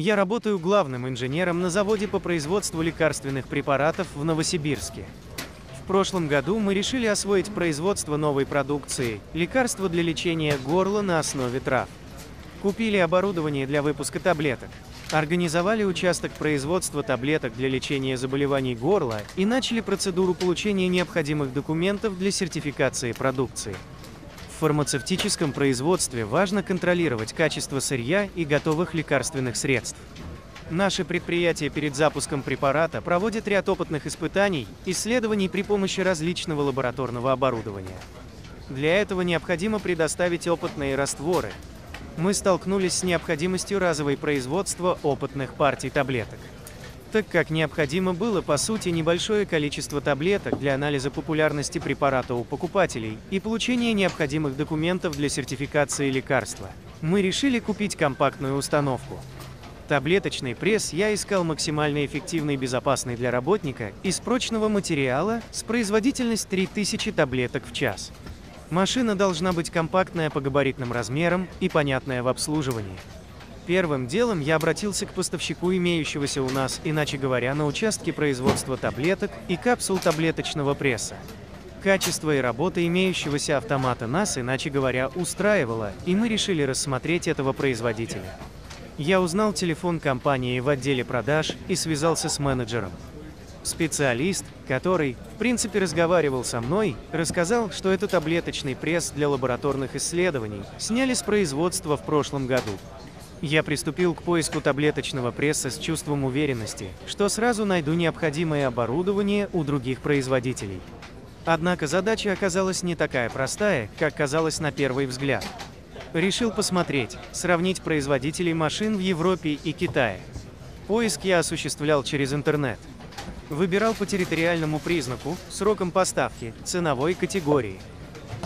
Я работаю главным инженером на заводе по производству лекарственных препаратов в Новосибирске. В прошлом году мы решили освоить производство новой продукции – лекарства для лечения горла на основе трав. Купили оборудование для выпуска таблеток, организовали участок производства таблеток для лечения заболеваний горла и начали процедуру получения необходимых документов для сертификации продукции. В фармацевтическом производстве важно контролировать качество сырья и готовых лекарственных средств. Наше предприятие перед запуском препарата проводит ряд опытных испытаний, исследований при помощи различного лабораторного оборудования. Для этого необходимо предоставить опытные растворы. Мы столкнулись с необходимостью разовой производства опытных партий таблеток, так как необходимо было, по сути, небольшое количество таблеток для анализа популярности препарата у покупателей и получения необходимых документов для сертификации лекарства. Мы решили купить компактную установку. Таблеточный пресс я искал максимально эффективный и безопасный для работника из прочного материала с производительностью 3000 таблеток в час. Машина должна быть компактная по габаритным размерам и понятная в обслуживании. Первым делом я обратился к поставщику имеющегося у нас, иначе говоря, на участке производства таблеток и капсул таблеточного пресса. Качество и работа имеющегося автомата нас, иначе говоря, устраивало, и мы решили рассмотреть этого производителя. Я узнал телефон компании в отделе продаж и связался с менеджером. Специалист, который, в принципе, разговаривал со мной, рассказал, что это таблеточный пресс для лабораторных исследований, сняли с производства в прошлом году. Я приступил к поиску таблеточного пресса с чувством уверенности, что сразу найду необходимое оборудование у других производителей. Однако задача оказалась не такая простая, как казалось на первый взгляд. Решил посмотреть, сравнить производителей машин в Европе и Китае. Поиск я осуществлял через интернет. Выбирал по территориальному признаку, срокам поставки, ценовой категории.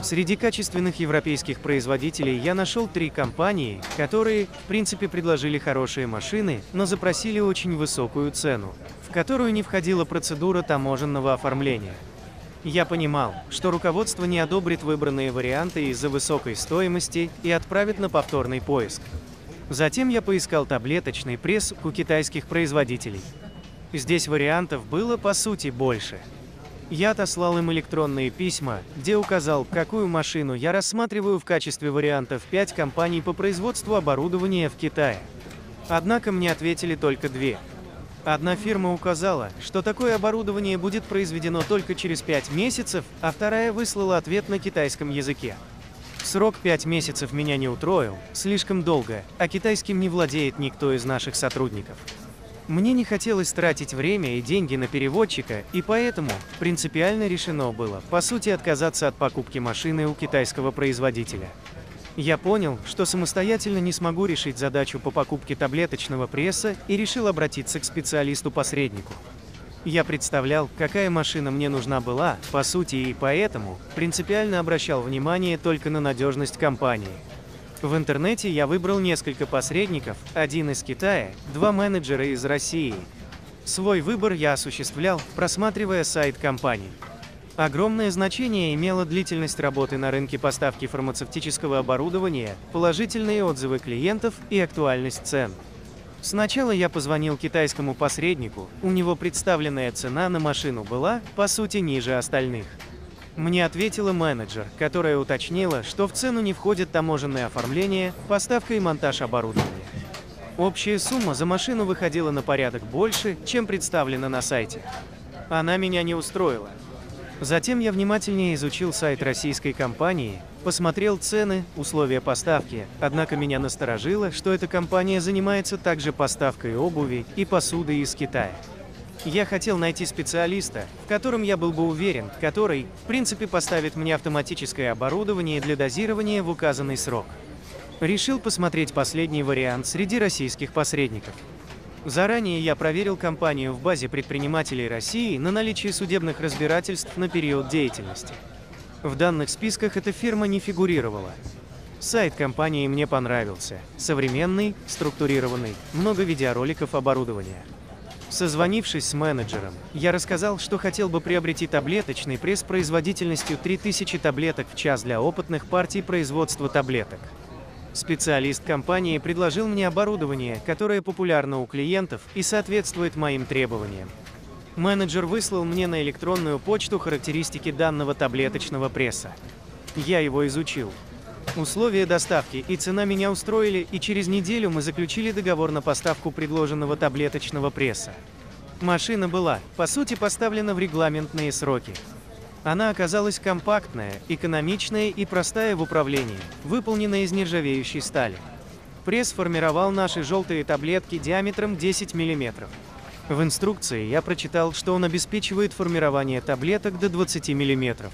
Среди качественных европейских производителей я нашел 3 компании, которые, в принципе, предложили хорошие машины, но запросили очень высокую цену, в которую не входила процедура таможенного оформления. Я понимал, что руководство не одобрит выбранные варианты из-за высокой стоимости и отправит на повторный поиск. Затем я поискал таблеточный пресс у китайских производителей. Здесь вариантов было, по сути, больше. Я отослал им электронные письма, где указал, какую машину я рассматриваю в качестве вариантов 5 компаний по производству оборудования в Китае. Однако мне ответили только 2. Одна фирма указала, что такое оборудование будет произведено только через 5 месяцев, а вторая выслала ответ на китайском языке. Срок 5 месяцев меня не утроил, слишком долго, а китайским не владеет никто из наших сотрудников. Мне не хотелось тратить время и деньги на переводчика, и поэтому принципиально решено было, по сути, отказаться от покупки машины у китайского производителя. Я понял, что самостоятельно не смогу решить задачу по покупке таблеточного пресса и решил обратиться к специалисту-посреднику. Я представлял, какая машина мне нужна была, по сути, и поэтому принципиально обращал внимание только на надежность компании. В интернете я выбрал несколько посредников, один из Китая, 2 менеджера из России. Свой выбор я осуществлял, просматривая сайт компаний. Огромное значение имела длительность работы на рынке поставки фармацевтического оборудования, положительные отзывы клиентов и актуальность цен. Сначала я позвонил китайскому посреднику, у него представленная цена на машину была, по сути, ниже остальных. Мне ответила менеджер, которая уточнила, что в цену не входит таможенное оформление, поставка и монтаж оборудования. Общая сумма за машину выходила на порядок больше, чем представлена на сайте. Она меня не устроила. Затем я внимательнее изучил сайт российской компании, посмотрел цены, условия поставки, однако меня насторожило, что эта компания занимается также поставкой обуви и посуды из Китая. Я хотел найти специалиста, в котором я был бы уверен, который, в принципе, поставит мне автоматическое оборудование для дозирования в указанный срок. Решил посмотреть последний вариант среди российских посредников. Заранее я проверил компанию в базе предпринимателей России на наличие судебных разбирательств на период деятельности. В данных списках эта фирма не фигурировала. Сайт компании мне понравился. Современный, структурированный, много видеороликов оборудования. Созвонившись с менеджером, я рассказал, что хотел бы приобрести таблеточный пресс производительностью 3000 таблеток в час для опытных партий производства таблеток. Специалист компании предложил мне оборудование, которое популярно у клиентов и соответствует моим требованиям. Менеджер выслал мне на электронную почту характеристики данного таблеточного пресса. Я его изучил. Условия доставки и цена меня устроили, и через неделю мы заключили договор на поставку предложенного таблеточного пресса. Машина была, по сути, поставлена в регламентные сроки. Она оказалась компактная, экономичная и простая в управлении, выполненная из нержавеющей стали. Пресс формировал наши желтые таблетки диаметром 10 мм. В инструкции я прочитал, что он обеспечивает формирование таблеток до 20 мм.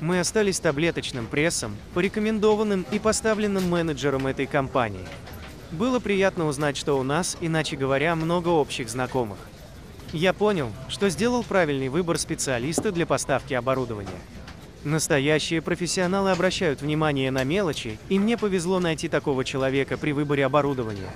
Мы остались таблеточным прессом, порекомендованным и поставленным менеджером этой компании. Было приятно узнать, что у нас, иначе говоря, много общих знакомых. Я понял, что сделал правильный выбор специалиста для поставки оборудования. Настоящие профессионалы обращают внимание на мелочи, и мне повезло найти такого человека при выборе оборудования.